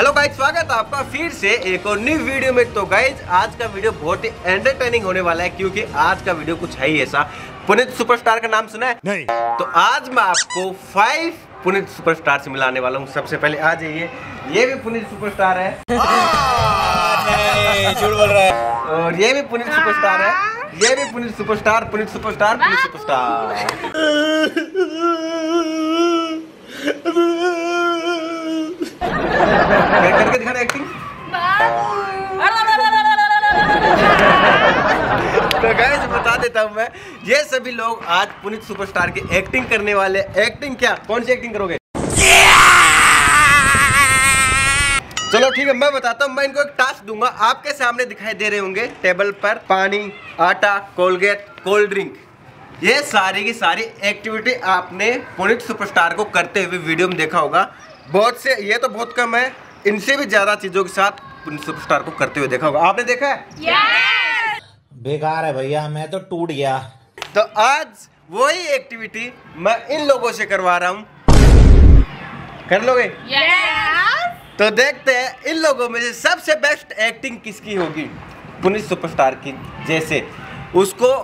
Hello guys, स्वागत है आपका फिर से एक और न्यू वीडियो में। तो गाइज आज का वीडियो बहुत ही एंटरटेनिंग होने वाला है, क्योंकि आज का वीडियो कुछ है ही ऐसा। पुनीत सुपरस्टार का नाम सुना है? नहीं। तो आज मैं आपको 5 पुनीत सुपरस्टार से मिलाने वाला हूँ। सबसे पहले आ जाइए, ये भी पुनीत सुपरस्टार है झूठ बोल रहा है, और ये भी पुनीत सुपरस्टार है, ये भी Puneet superstar, Puneet superstar, Puneet superstar. करके दिखा रहा एक्टिंग। तो गाइस बता देता हूँ मैं, ये सभी लोग आज पुनीत सुपरस्टार की एक्टिंग करने वाले। एक्टिंग क्या, कौन सी एक्टिंग करोगे? चलो ठीक है, मैं बताता हूँ। मैं इनको एक टास्क दूंगा। आपके सामने दिखाई दे रहे होंगे टेबल पर पानी, आटा, कोलगेट, कोल्ड ड्रिंक, ये सारी की सारी एक्टिविटी आपने पुनीत सुपरस्टार को करते हुए वीडियो में देखा होगा। बहुत से, ये तो बहुत कम है, इनसे भी ज्यादा चीजों के साथ पुनीत सुपरस्टार को करते हुए देखा होगा। आपने देखा है? Yes! बेकार है भैया, मैं तो टूट गया। तो आज वही एक्टिविटी मैं इन लोगों से करवा रहा हूँ। कर लोगे? तो देखते हैं इन लोगों में से सबसे बेस्ट एक्टिंग किसकी होगी पुनीत सुपरस्टार की। जैसे उसको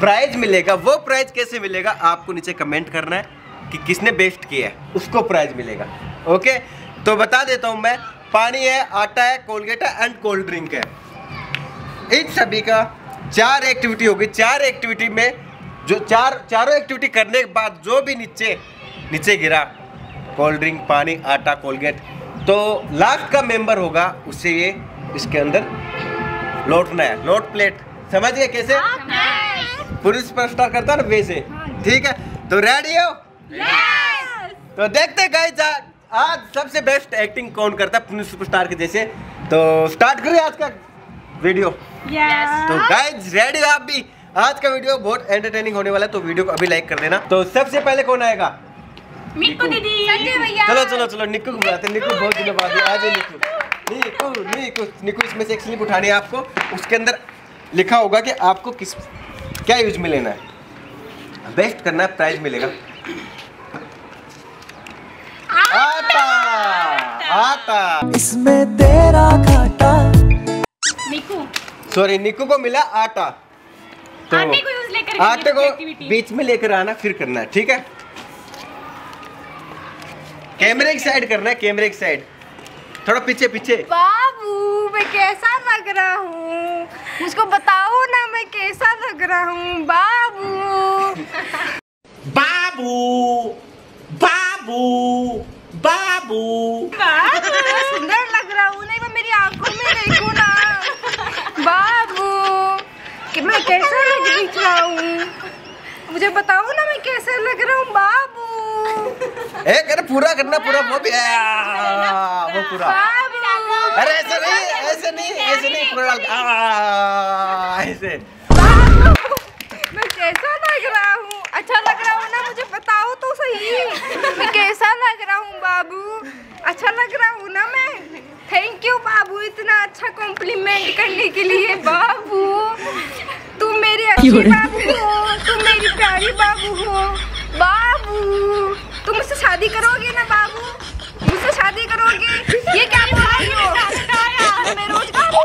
प्राइज मिलेगा, वो प्राइज कैसे मिलेगा आपको नीचे कमेंट करना है कि किसने बेस्ट किया है, उसको प्राइज मिलेगा। ओके, तो बता देता हूँ मैं, पानी है, आटा है, कोलगेट है एंड कोल्ड ड्रिंक है। इन सभी का 4 एक्टिविटी होगी। 4 एक्टिविटी में जो चारों एक्टिविटी करने के बाद जो भी नीचे गिरा, कोल्ड ड्रिंक, पानी, आटा, कोलगेट, तो लास्ट का मेंबर होगा, उसे ये इसके अंदर लौटना है। लौट प्लेट, समझ गए कैसे पुनीत सुपरस्टार करता है ना, वैसे। ठीक है, तो रेडी हो? तो देखते गाइस आज सबसे बेस्ट एक्टिंग कौन करता है पुनीत सुपरस्टार के जैसे। तो स्टार्ट करिए आज का वीडियो। तो गाइस रेडी हो आप भी? आज का वीडियो बहुत एंटरटेनिंग होने वाला है, तो वीडियो को अभी लाइक कर देना। तो सबसे पहले कौन आएगा? निकू दीदी, संजय भैया। चलो चलो चलो, निकू को बुलाते हैं। निकू बहुत दिनों बाद आज। निकू, इसमें से एक स्लिप उठानी है आपको, उसके अंदर लिखा होगा कि आपको किस क्या यूज में लेना है, बेस्ट करना है, प्राइज मिलेगा। आता आता इसमें तेरा घाटा। निकू, सॉरी, निकू को मिला आटा। तो आटे को बीच में लेकर आना, फिर करना है। ठीक है, कैमरे की साइड करना है, कैमरे की साइड, थोड़ा पीछे पीछे। बाबू मैं कैसा लग रहा हूँ, मुझको बताओ ना मैं कैसा लग रहा हूँ। बाबू बाबू बाबू बाबू, सुंदर लग रहा हूँ, नहीं मैं मेरी आंखों में देखो ना बाबू, कि मैं कैसा लग रहा हूँ, मुझे बताओ ना मैं कैसा लग रहा हूँ बाबू। अरे पूरा करना, पूरा वो भी वो पूरा। अरे ऐसे नहीं, ऐसे नहीं, ऐसे नहीं, पूरा ऐसे। मैं कैसा लग रहा हूँ? अच्छा लग रहा हूँ ना, मुझे बताओ तो सही मैं कैसा लग रहा हूँ बाबू। अच्छा लग रहा हूँ ना मैं? थैंक यू बाबू, इतना अच्छा कॉम्प्लीमेंट करने के लिए। बाबू तुम मेरे अच्छी बाबू हो, तुम मेरी प्यारी बाबू हो। बाबू तुम मुझसे शादी करोगे ना बाबू, मुझसे शादी करोगे? ये क्या बोल रही हो? मैं रोज बाबू,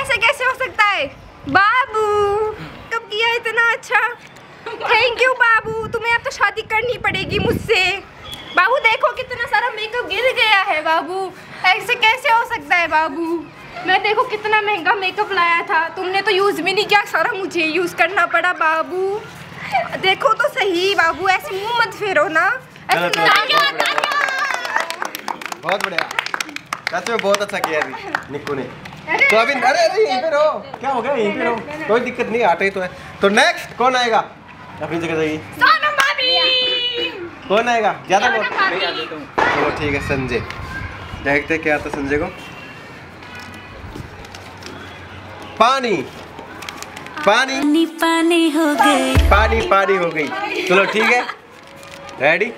ऐसे कैसे हो सकता है बाबू? कब किया इतना अच्छा? थैंक यू बाबू, तुम्हें अब तो शादी करनी पड़ेगी मुझसे। बाबू देखो कितना सारा मेकअप गिर गया है बाबू, ऐसे कैसे हो सकता है बाबू? मैं देखो कितना महंगा मेकअप लाया था, तुमने तो यूज़ भी नहीं किया, सारा मुझे यूज़ करना पड़ा बाबू। देखो तो सही बाबू, ऐसे मुंह मत फेरो ना, ऐसे बहुत बढ़िया, सच में बहुत अच्छा किया निकू ने। तो अभी अरे यहीं पे रहो, क्या हो गया, यहीं पे रहो, कोई दिक्कत नहीं, आटा ही तो है। तो नेक्स्ट कौन आएगा? अपनी जगह जाइए। सोनम भाभी। कौन आएगा? ज्यादा बोल चलो ठीक है, संजय। देखते क्या आता संजय को। पानी पानी पानी हो गई, पानी पानी हो गई। चलो ठीक है, रेडी?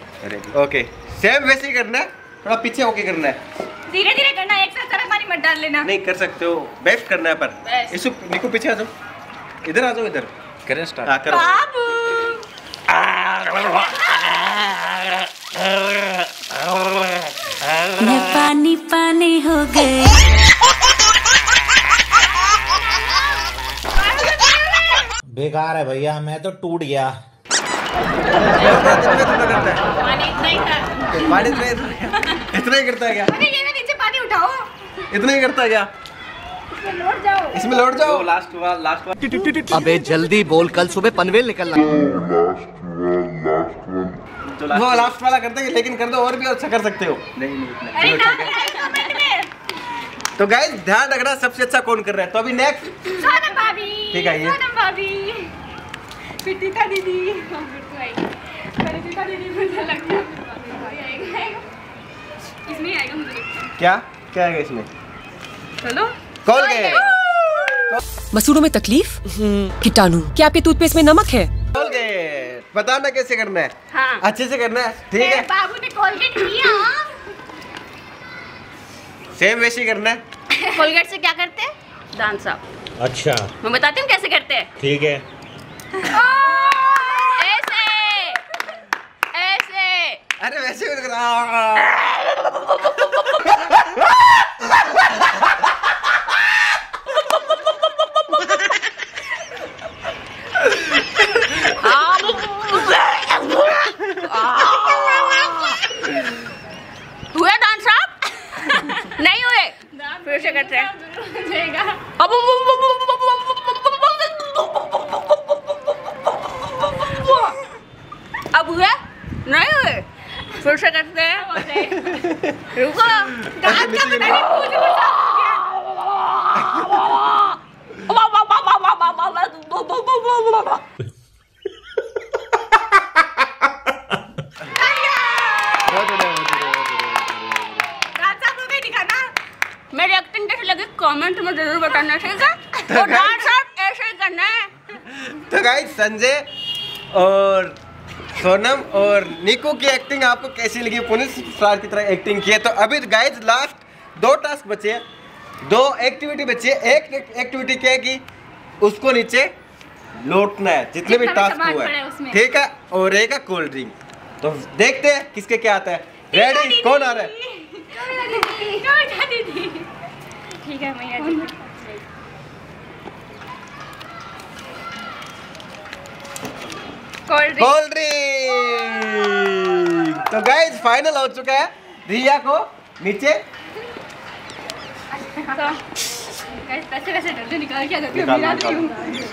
ओके, सेम वैसे ही करना है, थोड़ा पीछे होके करना है, धीरे धीरे करना है, एक साथ सारा पानी मत डाल लेना। नहीं कर सकते हो, बेस्ट करना है पर। इसको निकू पीछे आ जाओ, इधर आ जाओ, इधर करें स्टार्ट। करो बाबू। पानी पानी हो गए। बेकार है भैया, मैं तो टूट गया। इतना ही करता है क्या? नीचे पानी उठाओ। इतना ही करता है क्या? इसमें लौट जाओ। लास्ट वाला। अबे जल्दी बोल, कल सुबह पनवेल निकलना। वो लास्ट वाला करते हैं, लेकिन कर दो और भी अच्छा कर सकते हो। नहीं। तो गाइस ध्यान रखना, सबसे अच्छा कौन कर रहा है। तो अभी नेक्स्ट सोनम भाभी। ठीक है, ये सोनम भाभी, प्रीतिका दीदी, प्रीतिका दीदी मुझे लगता है इसमें आएगा। मुझे क्या आएगा इसमें? चलो कॉल गए। मसूड़ों में तकलीफ, कीटाणु। क्या आपके टूथपेस्ट में नमक है? कॉल गए। बताना कैसे करना है। हाँ। अच्छे से करना है, ठीक है? बाबू ने कोलगेट किया। सेम वैसे ही करना है। कोलगेट से क्या करते हैं? दांत साफ। अच्छा, मैं बताती हूँ कैसे करते हैं, ठीक है? ऐसे ऐसे। अरे वैसे ही कर रहा। अब हुआ? नहीं हुए? फिर से करते हैं। रुको, दांत का पता नहीं पूछ पूछा। मेरे एक्टिंग कैसे लगी कमेंट में जरूर बताना, ठीक है? तो डांस साहब ऐसे ही करना है। तो गाइस संजय और सोनम और निको की एक्टिंग आपको कैसी लगी? पुनीत सुपरस्टार की तरह एक्टिंग की है। तो अभी गाइस लास्ट दो टास्क बचे हैं, दो एक्टिविटी बचे। एक एक्टिविटी क्या है कि उसको नीचे लौटना है जितने भी टास्क हुआ है, ठीक है? और एक है कोल्ड ड्रिंक। तो देखते हैं किसके क्या आता है। रेडी? कौन आ रहा है? ठीक है, कोल्ड ड्रिंक। तो गाइस फाइनल हो चुका है। रिया को नीचे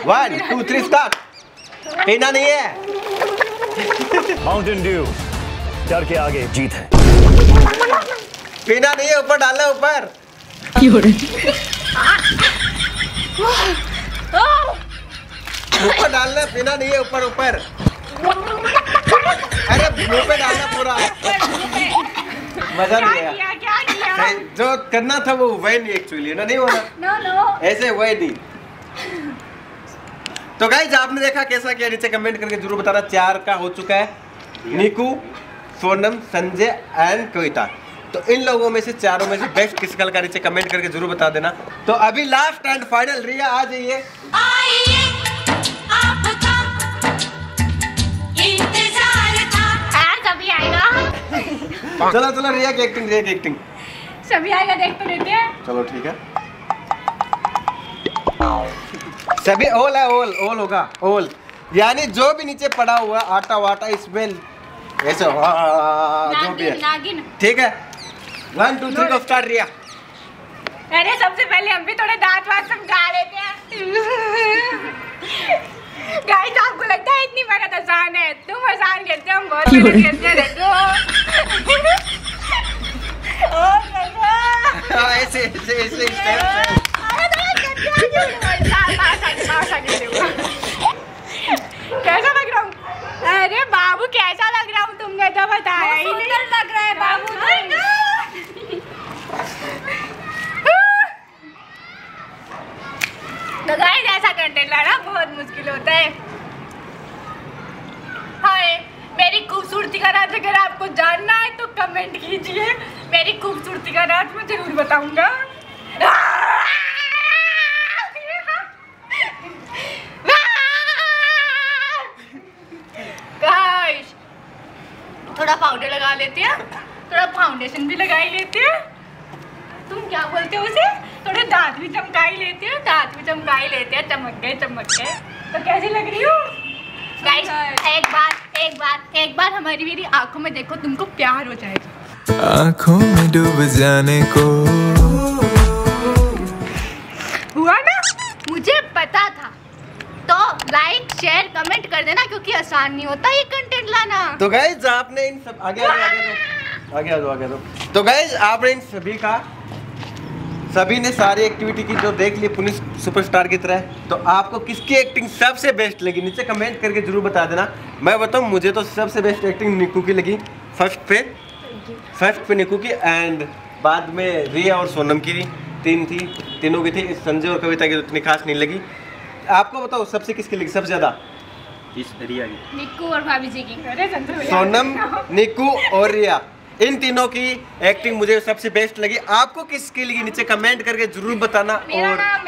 वन टू थ्री स्टार्ट। पीना नहीं है। माउंटेन ड्यू डर के आगे जीत है। पीना नहीं है, ऊपर डालना, ऊपर। ऊपर डालना, पीना नहीं है, ऊपर ऊपर। अरे मुँह पे डालना पूरा। मजा नहीं आया। क्या जो करना था वो वही नहीं, एक्चुअली ना नहीं होना। नो ऐसे वही नहीं। तो गाइस आपने देखा कैसा क्या, नीचे कमेंट करके जरूर बताना। 4 का हो चुका है, निकू, सोनम, संजय एंड कविता। तो इन लोगों में से, चारों में से बेस्ट किसका लगा नीचे कमेंट करके जरूर बता देना। तो अभी लास्ट एंड फाइनल, रिया आ जाइए। चलो चलो, रिया की एक्टिंग, रिया की एक्टिंग। सभी आएगा, देख तो लेते हैं। चलो ठीक है, सभी ओल है। ओल ओल होगा, ओल यानी जो भी नीचे पड़ा हुआ आटा वाटा, इसमें ऐसे जो भी है, ठीक है? 1 2 3 को स्टार्ट रिया। अरे सबसे पहले हम भी थोड़े दांत वात सब खा लेते हैं। गाइस आपको लगता है इतनी बड़ा आसान है? तुम आसान करते हो, हम बहुत मेहनत करते हैं। देखो ऐसे ऐसे ऐसे कैसा लग रहा हूँ? अरे बाबू कैसा लग रहा हूँ? तुमने तो बताया ही नहीं। लग रहा है बाबू। तो गाइस ऐसा कंटेंट लाना बहुत मुश्किल होता है। हाय, मेरी खूबसूरती का राज अगर आपको जानना है तो कमेंट कीजिए। मेरी खूबसूरती का राज मैं जरूर बताऊंगा। गाइस थोड़ा पाउडर लगा लेते हैं, थोड़ा फाउंडेशन भी लगा ही लेते हैं। तुम क्या बोलते हो उसे, थोड़े दांत भी चमका ही लेते हो, दांत भी चमका ही लेते हैं। चमक गए चमक गए। तो कैसी लग रही हो? एक बार हमारी मेरी आंखों में देखो, तुमको प्यार हो जाएगा। आंखों में डूब जाने को हुआ ना, मुझे पता था। तो लाइक शेयर कमेंट कर देना, क्योंकि आसान नहीं होता ये कंटेंट लाना। तो गाइस आपने इन सब आगे आ जाओ। तो गाइस आपने इन सभी ने सारी एक्टिविटी की जो देख ली पुनीत सुपरस्टार की तरह। तो आपको किसकी एक्टिंग सबसे बेस्ट लगी नीचे कमेंट करके जरूर बता देना। मैं बताऊँ, मुझे तो सबसे बेस्ट एक्टिंग निकू की लगी। फर्स्ट पे निकू की, एंड बाद में रिया और सोनम की तीनों की थी। संजय और कविता की तो इतनी खास नहीं लगी। आपको बताओ सबसे किसकी लगी सबसे ज्यादा? रिया की, निकू और भाभी जी की, सोनम, निकू और रिया, इन तीनों की एक्टिंग मुझे सबसे बेस्ट लगी। आपको किसके लिए नीचे कमेंट करके जरूर बताना। मेरा नाम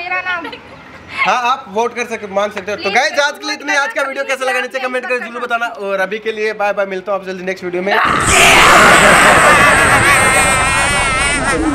हाँ, आप वोट कर सकते, मान सकते हो। तो गाइस आज के लिए इतनी, आज का वीडियो कैसा लगा नीचे कमेंट करके जरूर बताना। और अभी के लिए बाय बाय, मिलता हूँ आप जल्दी नेक्स्ट वीडियो में।